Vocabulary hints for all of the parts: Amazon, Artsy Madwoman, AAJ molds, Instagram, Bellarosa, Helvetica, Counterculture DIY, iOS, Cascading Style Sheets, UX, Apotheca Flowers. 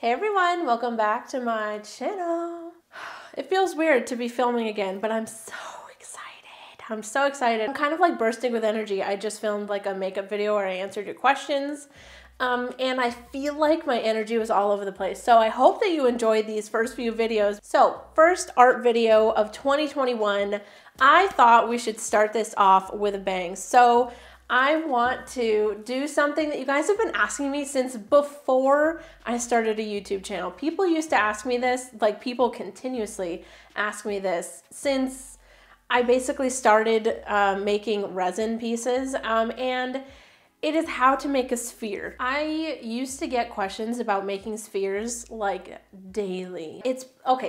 Hey everyone, welcome back to my channel. It feels weird to be filming again, but I'm so excited. I'm kind of like bursting with energy. I just filmed like a makeup video where I answered your questions. And I feel like my energy was all over the place. So I hope that you enjoyed these first few videos. So first art video of 2021, I thought we should start this off with a bang. So I want to do something that you guys have been asking me since before I started a YouTube channel. People used to ask me this, like people continuously ask me this since I basically started making resin pieces and it is how to make a sphere. I used to get questions about making spheres like daily.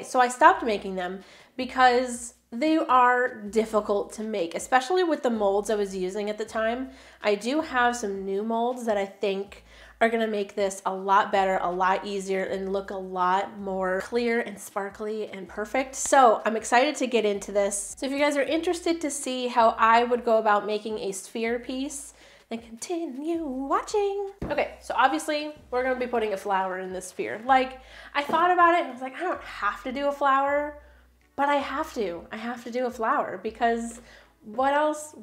So I stopped making them because they are difficult to make, especially with the molds I was using at the time. I do have some new molds that I think are gonna make this a lot better, a lot easier, and look a lot more clear and sparkly and perfect. So I'm excited to get into this. So if you guys are interested to see how I would go about making a sphere piece, and continue watching. Okay, so obviously we're gonna be putting a flower in this sphere. Like, I thought about it and I was like, I don't have to do a flower, but I have to do a flower because what else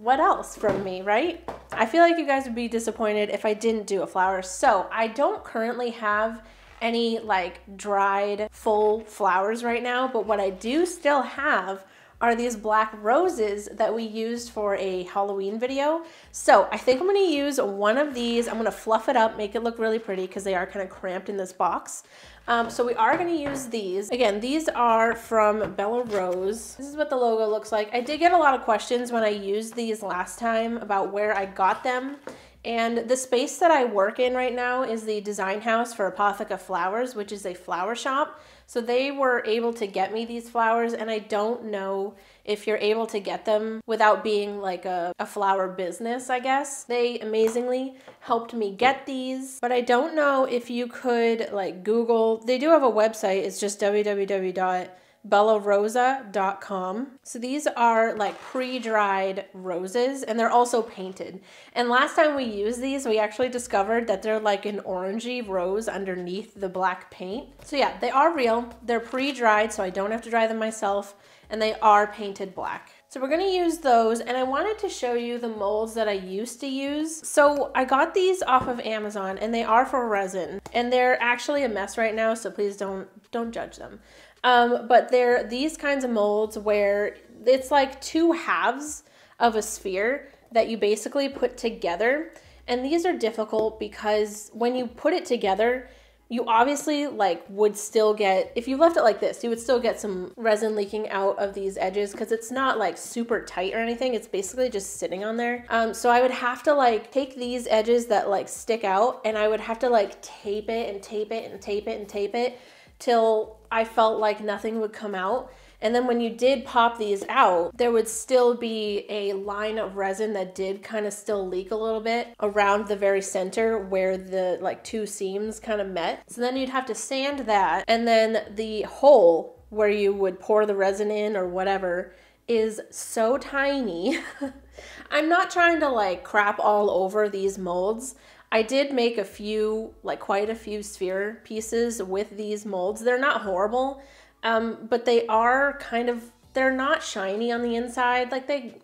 from me, right? I feel like you guys would be disappointed if I didn't do a flower. So I don't currently have any like dried full flowers right now, but what I do still have are these black roses that we used for a Halloween video. So I think I'm gonna use one of these. I'm gonna fluff it up, make it look really pretty because they are kind of cramped in this box. So we are gonna use these. Again, these are from Bellarosa. This is what the logo looks like. I did get a lot of questions when I used these last time about where I got them. And the space that I work in right now is the design house for Apotheca Flowers, which is a flower shop. So they were able to get me these flowers, and I don't know if you're able to get them without being like a flower business, I guess. They amazingly helped me get these, but I don't know if you could like Google. They do have a website. It's just www.bellarosa.com. So these are like pre-dried roses, and they're also painted. And last time we used these, we actually discovered that they're like an orangey rose underneath the black paint. So yeah, they are real. They're pre-dried, so I don't have to dry them myself, and they are painted black. So we're gonna use those, and I wanted to show you the molds that I used to use. So I got these off of Amazon, and they are for resin, and they're actually a mess right now, so please don't judge them. But they're these kinds of molds where it's like two halves of a sphere that you basically put together. And these are difficult because when you put it together, you obviously like would still get, if you left it like this, you would still get some resin leaking out of these edges because it's not like super tight or anything. It's basically just sitting on there. So I would have to like take these edges that like stick out, and I would have to like tape it and tape it and tape it and tape it till I felt like nothing would come out. And then when you did pop these out, there would still be a line of resin that did kind of still leak a little bit around the very center where the like two seams kind of met. So then you'd have to sand that, and then the hole where you would pour the resin in or whatever is so tiny. I'm not trying to like crap all over these molds. I did make a few, like quite a few sphere pieces with these molds. They're not horrible, but they are kind of, they're not shiny on the inside. Like they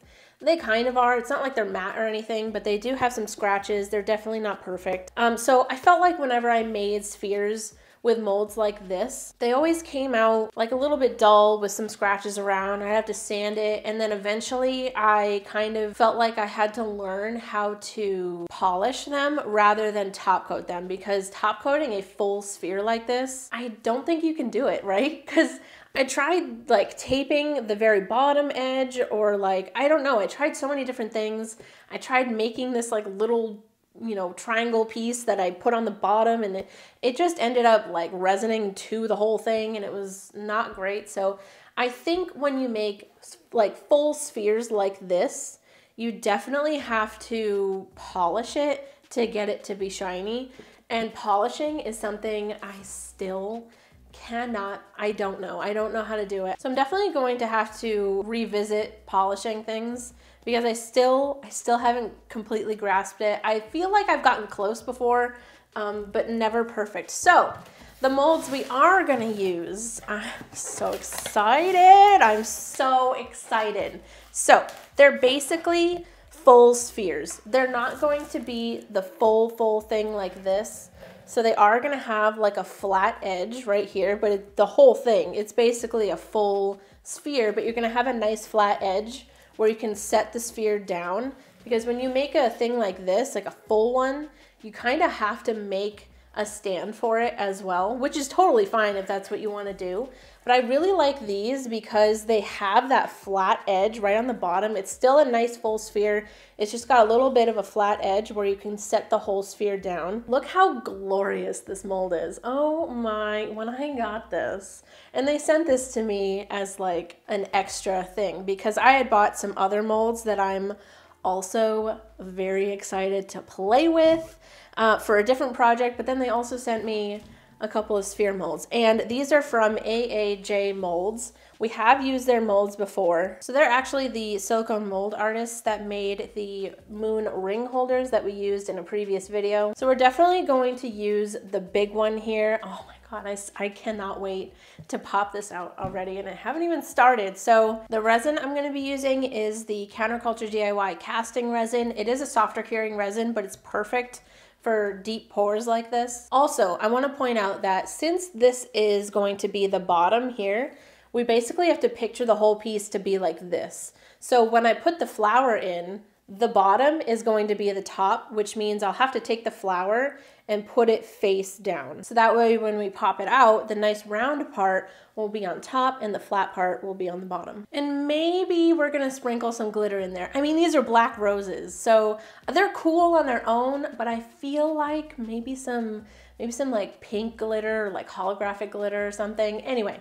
kind of are. It's not like they're matte or anything, but they do have some scratches. They're definitely not perfect. So I felt like whenever I made spheres with molds like this, they always came out like a little bit dull with some scratches around. I'd have to sand it, and then eventually I kind of felt like I had to learn how to polish them rather than top coat them, because top coating a full sphere like this, I don't think you can do it, right? Because I tried like taping the very bottom edge, or like, I don't know, I tried so many different things. I tried making this like little, you know, triangle piece that I put on the bottom, and it just ended up like resining to the whole thing, and it was not great. So I think when you make like full spheres like this, you definitely have to polish it to get it to be shiny. And polishing is something I still cannot, I don't know how to do it. So I'm definitely going to have to revisit polishing things, because I still haven't completely grasped it. I feel like I've gotten close before, but never perfect. So the molds we are gonna use. I'm so excited. So they're basically full spheres. They're not going to be the full thing like this. So they are gonna have like a flat edge right here, but the whole thing, it's basically a full sphere, but you're gonna have a nice flat edge where you can set the sphere down. Because when you make a thing like this, like a full one, you kind of have to make a stand for it as well, which is totally fine if that's what you want to do. But I really like these because they have that flat edge right on the bottom. It's still a nice full sphere. It's just got a little bit of a flat edge where you can set the whole sphere down. Look how glorious this mold is. Oh my, when I got this, and they sent this to me as like an extra thing because I had bought some other molds that I'm also very excited to play with for a different project, but then they also sent me a couple of sphere molds, and these are from AAJ molds. We have used their molds before. So they're actually the silicone mold artists that made the moon ring holders that we used in a previous video. So we're definitely going to use the big one here. Oh my God, I cannot wait to pop this out already, and I haven't even started. So the resin I'm gonna be using is the Counterculture DIY casting resin. It is a softer curing resin, but it's perfect for deep pores like this. Also, I wanna point out that since this is going to be the bottom here, we basically have to picture the whole piece to be like this. So when I put the flower in, the bottom is going to be the top, which means I'll have to take the flower and put it face down. So that way when we pop it out, the nice round part will be on top and the flat part will be on the bottom. And maybe we're gonna sprinkle some glitter in there. I mean, these are black roses, so they're cool on their own, but I feel like maybe some like pink glitter, or like holographic glitter or something. Anyway,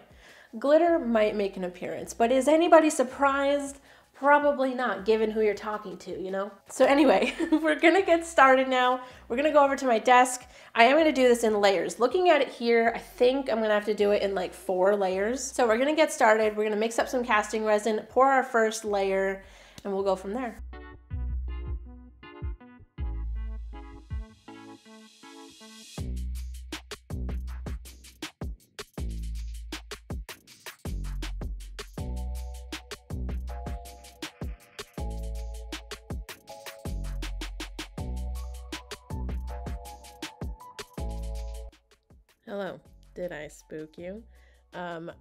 glitter might make an appearance, but is anybody surprised? Probably not, given who you're talking to, you know? So anyway, we're gonna get started now. We're gonna go over to my desk. I am gonna do this in layers. Looking at it here, I think I'm gonna have to do it in like 4 layers. So we're gonna get started. We're gonna mix up some casting resin, pour our first layer, and we'll go from there. Hello, did I spook you?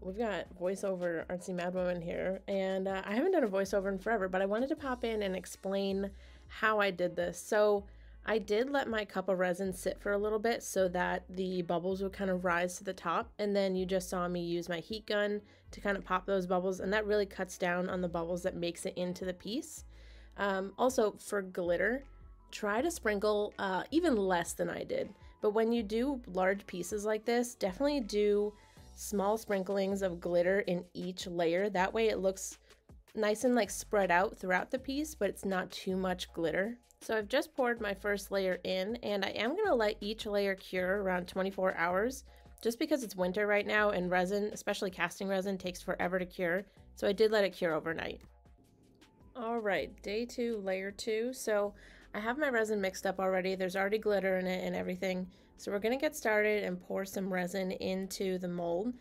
We've got voiceover Artsy Madwoman here, and I haven't done a voiceover in forever, but I wanted to pop in and explain how I did this. So I did let my cup of resin sit for a little bit so that the bubbles would kind of rise to the top, and then you just saw me use my heat gun to kind of pop those bubbles, and that really cuts down on the bubbles that makes it into the piece. Also, for glitter, try to sprinkle even less than I did. But when you do large pieces like this, definitely do small sprinklings of glitter in each layer. That way it looks nice and like spread out throughout the piece, but it's not too much glitter. So I've just poured my first layer in, and I am gonna let each layer cure around 24 hours, just because it's winter right now and resin, especially casting resin, takes forever to cure. So I did let it cure overnight. All right, day 2, layer 2. So I have my resin mixed up already. There's already glitter in it and everything. So we're gonna get started and pour some resin into the mold.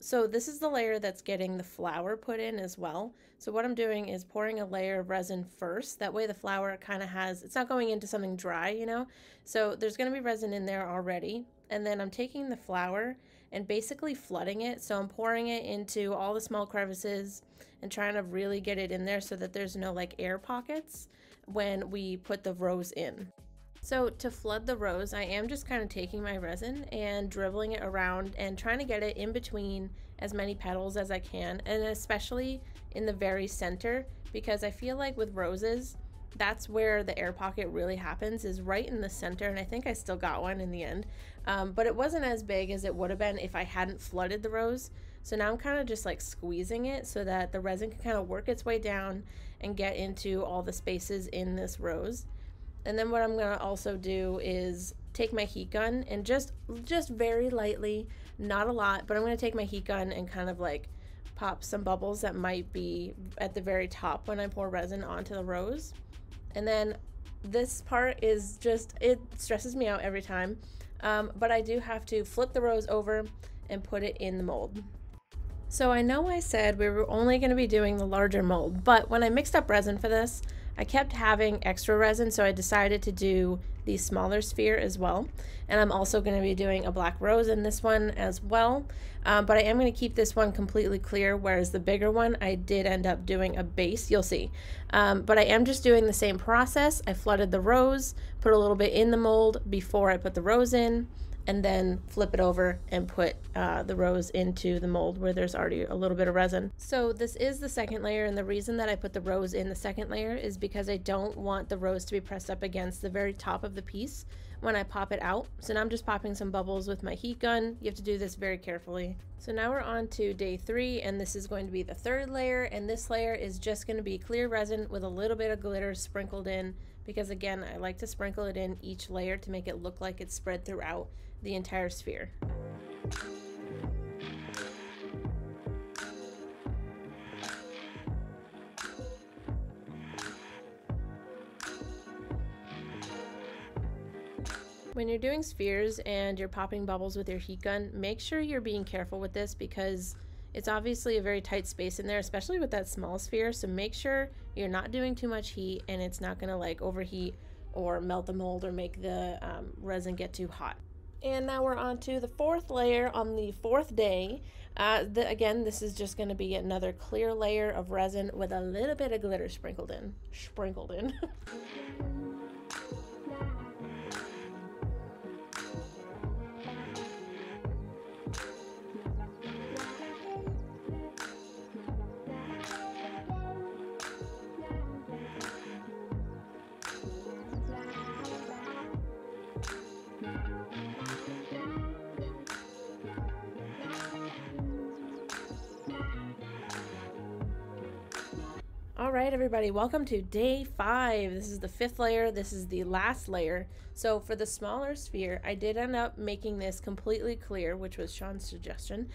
So this is the layer that's getting the flower put in as well. So what I'm doing is pouring a layer of resin first. That way the flower kind of has, it's not going into something dry, you know? So there's gonna be resin in there already. And then I'm taking the flower and basically flooding it. So I'm pouring it into all the small crevices and trying to really get it in there so that there's no like air pockets when we put the rose in. So to flood the rose, I am just kind of taking my resin and dribbling it around and trying to get it in between as many petals as I can, and especially in the very center, because I feel like with roses, that's where the air pocket really happens, is right in the center. And I think I still got one in the end, but it wasn't as big as it would have been if I hadn't flooded the rose. So now I'm kind of just like squeezing it so that the resin can kind of work its way down and get into all the spaces in this rose. And then what I'm gonna also do is take my heat gun and just very lightly, not a lot, but I'm gonna take my heat gun and kind of like pop some bubbles that might be at the very top when I pour resin onto the rose. And then this part is just, it stresses me out every time. but I do have to flip the rose over and put it in the mold. So I know I said we were only going to be doing the larger mold, but when I mixed up resin for this, I kept having extra resin, so I decided to do the smaller sphere as well. And I'm also going to be doing a black rose in this one as well, but I am going to keep this one completely clear, whereas the bigger one I did end up doing a base, you'll see. But I am just doing the same process. I flooded the rose, put a little bit in the mold before I put the rose in, and then flip it over and put the rose into the mold where there's already a little bit of resin. So this is the second layer, and the reason that I put the rose in the second layer is because I don't want the rose to be pressed up against the very top of the piece when I pop it out. So now I'm just popping some bubbles with my heat gun. You have to do this very carefully. So now we're on to day 3, and this is going to be the third layer, and this layer is just going to be clear resin with a little bit of glitter sprinkled in, because again, I like to sprinkle it in each layer to make it look like it's spread throughout the entire sphere. When you're doing spheres and you're popping bubbles with your heat gun, make sure you're being careful with this, because it's obviously a very tight space in there, especially with that small sphere. So make sure you're not doing too much heat and it's not gonna like overheat or melt the mold or make the resin get too hot. And now we're on to the fourth layer on the fourth day. Again, this is just gonna be another clear layer of resin with a little bit of glitter sprinkled in. Alright everybody, welcome to day 5. This is the fifth layer. This is the last layer. So for the smaller sphere, I did end up making this completely clear, which was Sean's suggestion.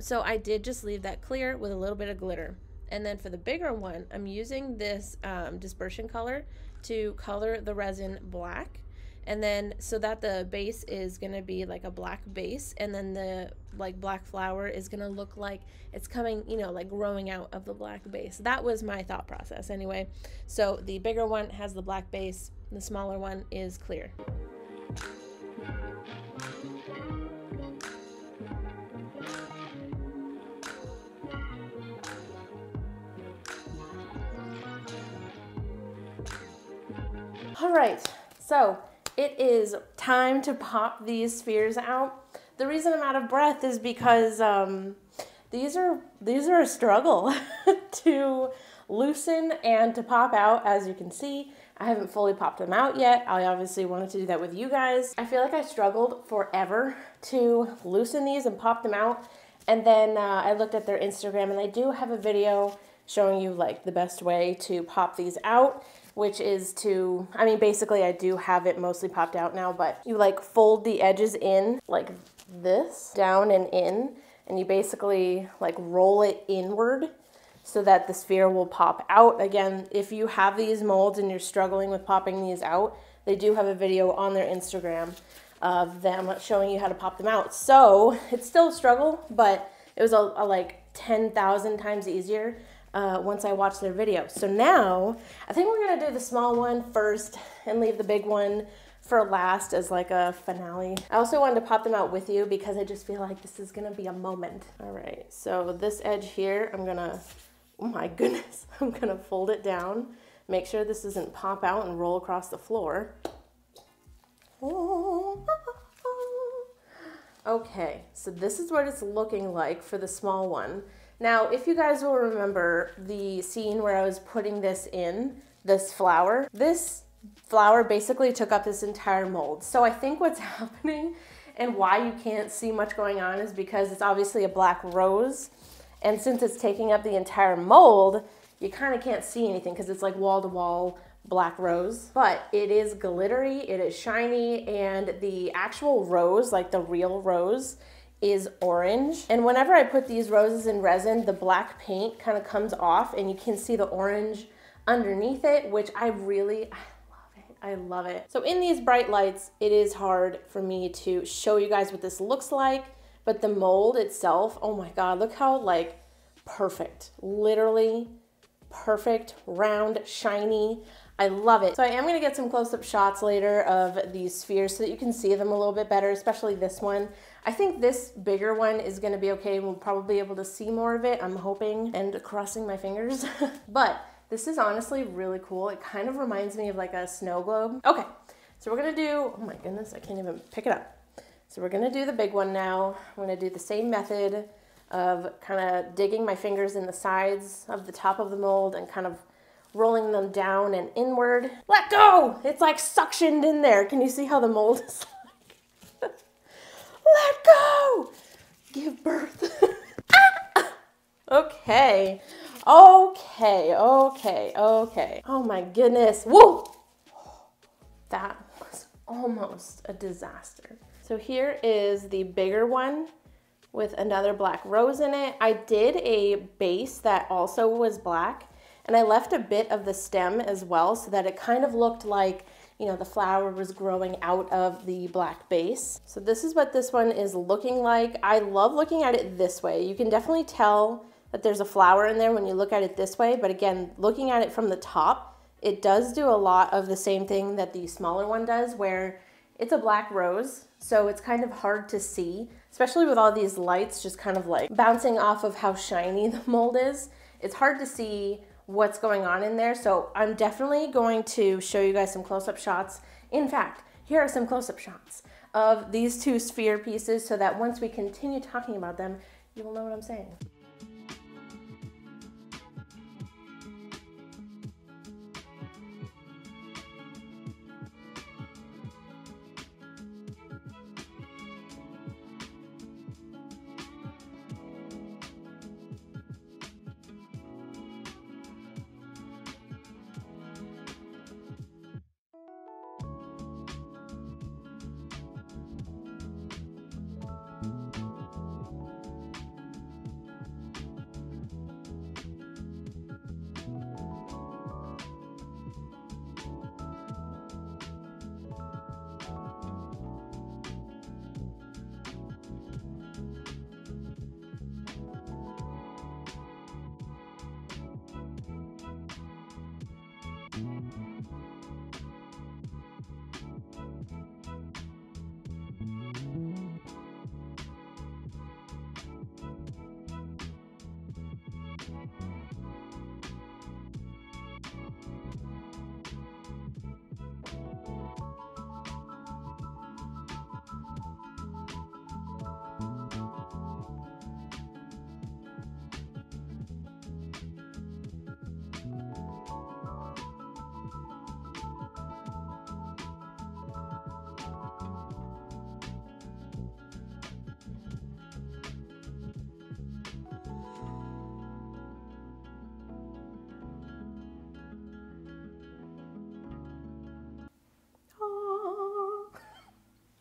So I did just leave that clear with a little bit of glitter. And then for the bigger one, I'm using this dispersion color to color the resin black. And then so that the base is going to be like a black base, and then the like black flower is going to look like it's coming, you know, like growing out of the black base. That was my thought process anyway. So the bigger one has the black base, the smaller one is clear. All right, so it is time to pop these spheres out. The reason I'm out of breath is because these are a struggle to loosen and to pop out. As you can see, I haven't fully popped them out yet. I obviously wanted to do that with you guys. I feel like I struggled forever to loosen these and pop them out. And then I looked at their Instagram, and they do have a video showing you like the best way to pop these out, which is to, I mean, basically I do have it mostly popped out now, but you like fold the edges in like this, down and in, and you basically like roll it inward so that the sphere will pop out. Again, if you have these molds and you're struggling with popping these out, they do have a video on their Instagram of them showing you how to pop them out. So it's still a struggle, but it was a like 10,000 times easier once I watch their video. So now I think we're gonna do the small one first and leave the big one for last as like a finale. I also wanted to pop them out with you because I just feel like this is gonna be a moment. All right, so this edge here, I'm gonna, oh my goodness, I'm gonna fold it down, make sure this doesn't pop out and roll across the floor. Oh. Okay, so this is what it's looking like for the small one. Now, if you guys will remember the scene where I was putting this in, this flower basically took up this entire mold. So I think what's happening and why you can't see much going on is because it's obviously a black rose. And since it's taking up the entire mold, you kind of can't see anything because it's like wall-to-wall black rose. But it is glittery, it is shiny, and the actual rose, like the real rose, is orange. And whenever I put these roses in resin, the black paint kind of comes off and you can see the orange underneath it, which I really, I love it. I love it. So in these bright lights, it is hard for me to show you guys what this looks like, but the mold itself, oh my God, look how like perfect, literally perfect, round, shiny. I love it. So I am gonna get some close-up shots later of these spheres so that you can see them a little bit better, especially this one. I think this bigger one is gonna be okay. We'll probably be able to see more of it, I'm hoping and crossing my fingers. But this is honestly really cool. It kind of reminds me of like a snow globe. Okay, so we're gonna do, oh my goodness, I can't even pick it up. So we're gonna do the big one now. I'm gonna do the same method of kind of digging my fingers in the sides of the top of the mold and kind of rolling them down and inward. Let go! It's like suctioned in there. Can you see how the mold is like? Let go! Give birth. Ah! Okay. Okay. Okay. Okay. Oh my goodness. Woo! That was almost a disaster. So here is the bigger one with another black rose in it. I did a base that also was black, and I left a bit of the stem as well so that it kind of looked like, you know, the flower was growing out of the black base. So this is what this one is looking like. I love looking at it this way. You can definitely tell that there's a flower in there when you look at it this way, but again, looking at it from the top, it does do a lot of the same thing that the smaller one does, where it's a black rose, so it's kind of hard to see, especially with all these lights just kind of like bouncing off of how shiny the mold is. It's hard to see what's going on in there. So I'm definitely going to show you guys some close-up shots. In fact, here are some close-up shots of these two sphere pieces so that once we continue talking about them, you will know what I'm saying.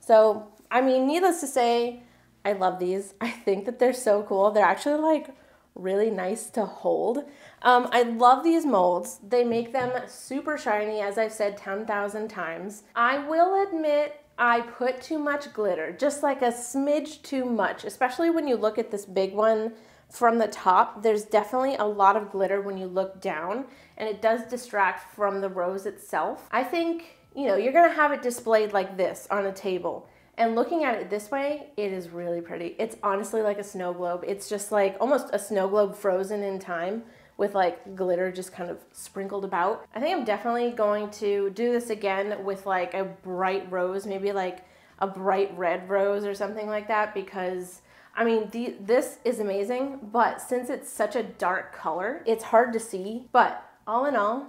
So, I mean, needless to say, I love these. I think that they're so cool. They're actually like really nice to hold. I love these molds. They make them super shiny, as I've said 10,000 times. I will admit I put too much glitter, just like a smidge too much, especially when you look at this big one from the top. There's definitely a lot of glitter when you look down, and it does distract from the rose itself. I think, you know, you're gonna have it displayed like this on a table, and looking at it this way, it is really pretty. It's honestly like a snow globe. It's just like almost a snow globe frozen in time with like glitter just kind of sprinkled about. I think I'm definitely going to do this again with like a bright rose, maybe like a bright red rose or something like that, because I mean, this is amazing, but since it's such a dark color, it's hard to see. But all in all,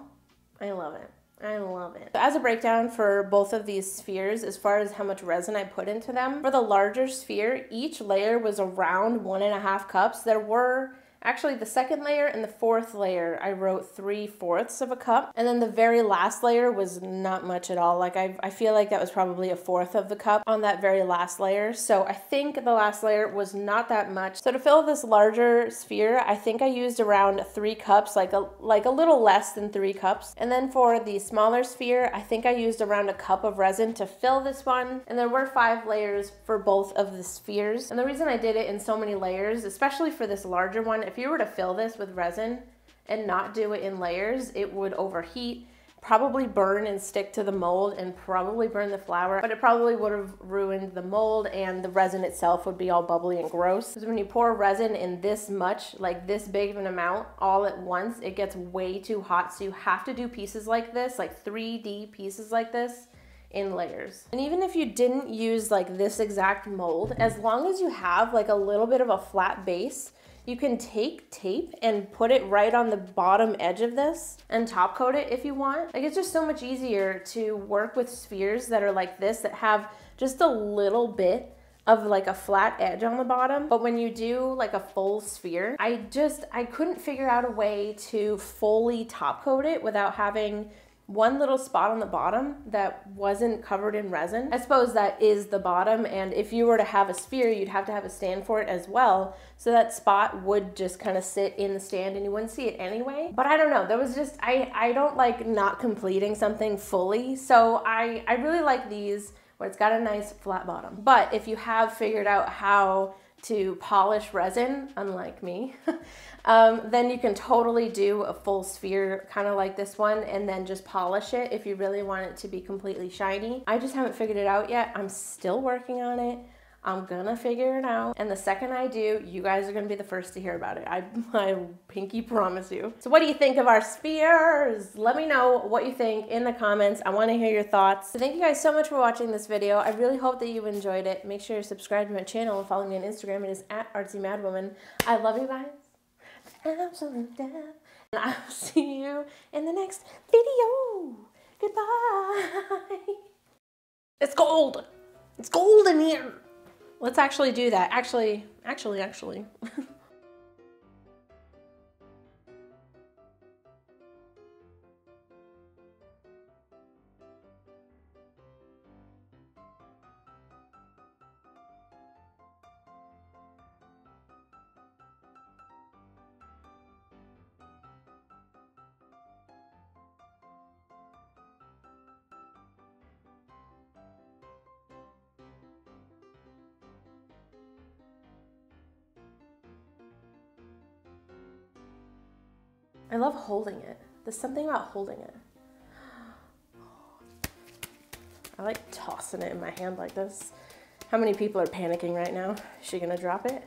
I love it. I love it. So as a breakdown for both of these spheres, as far as how much resin I put into them, for the larger sphere, each layer was around 1.5 cups. There were Actually, the second layer and the fourth layer, I wrote 3/4 of a cup. And then the very last layer was not much at all. Like I feel like that was probably 1/4 of the cup on that very last layer. So I think the last layer was not that much. So to fill this larger sphere, I think I used around 3 cups, like a little less than 3 cups. And then for the smaller sphere, I think I used around 1 cup of resin to fill this one. And there were 5 layers for both of the spheres. And the reason I did it in so many layers, especially for this larger one, if you were to fill this with resin and not do it in layers, it would overheat, probably burn and stick to the mold, and probably burn the flower, but it probably would have ruined the mold and the resin itself would be all bubbly and gross. Because when you pour resin in this much, like this big of an amount all at once, it gets way too hot. So you have to do pieces like this, like 3D pieces like this, in layers. And even if you didn't use like this exact mold, as long as you have like a little bit of a flat base, you can take tape and put it right on the bottom edge of this and top coat it if you want. Like, it's just so much easier to work with spheres that are like this, that have just a little bit of like a flat edge on the bottom. But when you do like a full sphere, I couldn't figure out a way to fully top coat it without having one little spot on the bottom that wasn't covered in resin. I suppose that is the bottom, and if you were to have a sphere, you'd have to have a stand for it as well, so that spot would just kind of sit in the stand and you wouldn't see it anyway. But I don't know, that was just, I don't like not completing something fully, so I really like these where it's got a nice flat bottom. But if you have figured out how to polish resin, unlike me, then you can totally do a full sphere kind of like this one and then just polish it if you really want it to be completely shiny. I just haven't figured it out yet. I'm still working on it. I'm gonna figure it out. And the second I do, you guys are gonna be the first to hear about it. I pinky promise you. So what do you think of our spheres? Let me know what you think in the comments. I wanna hear your thoughts. So thank you guys so much for watching this video. I really hope that you enjoyed it. Make sure you're subscribed to my channel and follow me on Instagram. It is @ArtsyMadwoman. I love you guys. Absolute death. And I'll see you in the next video. Goodbye. It's cold. It's cold in here. Let's actually do that. Actually. I love holding it. There's something about holding it. I like tossing it in my hand like this. How many people are panicking right now? Is she gonna drop it?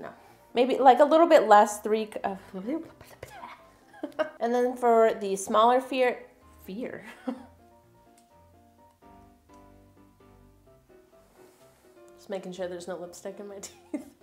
No. Maybe like a little bit less, and then for the smaller fear. Just making sure there's no lipstick in my teeth.